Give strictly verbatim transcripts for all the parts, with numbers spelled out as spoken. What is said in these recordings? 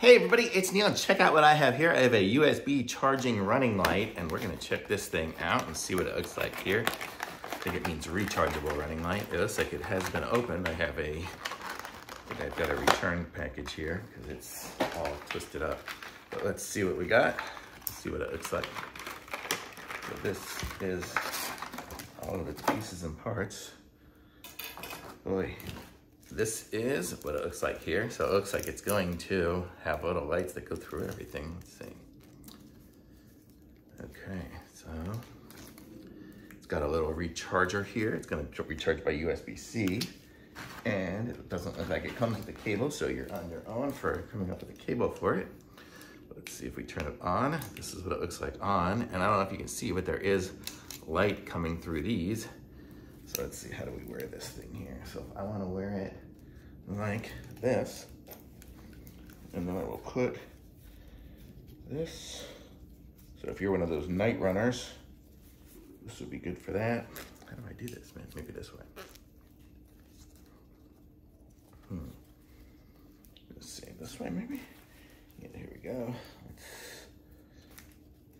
Hey everybody, it's Neon. Check out what I have here. I have a U S B charging running light, and we're gonna check this thing out and see what it looks like here. I think it means rechargeable running light. It looks like it has been opened. I have a, I think I've got a return package here because it's all twisted up. But let's see what we got. Let's see what it looks like. So this is all of its pieces and parts. Boy. This is what it looks like here. So it looks like it's going to have little lights that go through everything. Let's see. Okay, so it's got a little recharger here. It's gonna recharge by U S B C. And it doesn't look like it comes with a cable, so you're on your own for coming up with a cable for it. Let's see if we turn it on. This is what it looks like on. And I don't know if you can see, but there is light coming through these. So let's see, how do we wear this thing here? So if I wanna wear it like this, and then I will put this. So if you're one of those night runners, this would be good for that. How do I do this, man? Maybe this way. Hmm. Let's see, this way maybe? Yeah, here we go. Let's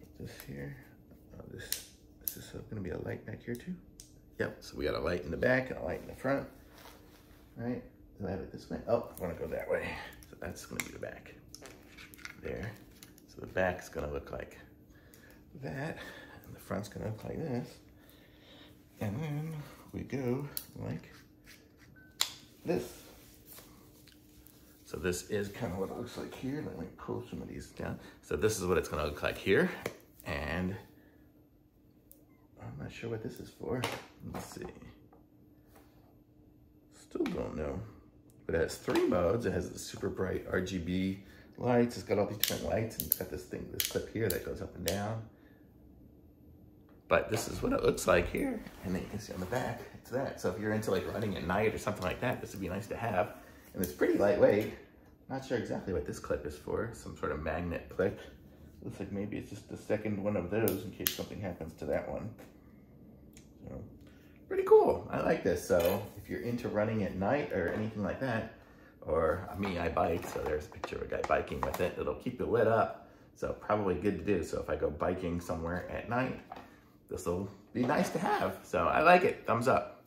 put this here. Oh, this, is this gonna be a light back here too? Yep, so we got a light in the back and a light in the front. All right, do I have it this way? Oh, I wanna go that way. So that's gonna be the back. There, so the back's gonna look like that, and the front's gonna look like this. And then we go like this. So this is kind of what it looks like here. Let me pull some of these down. So this is what it's gonna look like here. And I'm not sure what this is for. Let's see. Still don't know. But it has three modes. It has the super bright R G B lights. It's got all these different lights, and it's got this thing, this clip here that goes up and down. But this is what it looks like here. And then you can see on the back, it's that. So if you're into like running at night or something like that, this would be nice to have. And it's pretty lightweight. Not sure exactly what this clip is for. Some sort of magnet clip. Looks like maybe it's just the second one of those in case something happens to that one. So, pretty cool. I like this. So if you're into running at night or anything like that, or I mean, I bike, so there's a picture of a guy biking with it. It'll keep you lit up. So probably good to do. So if I go biking somewhere at night, this will be nice to have. So I like it. Thumbs up.